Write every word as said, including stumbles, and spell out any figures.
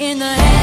in the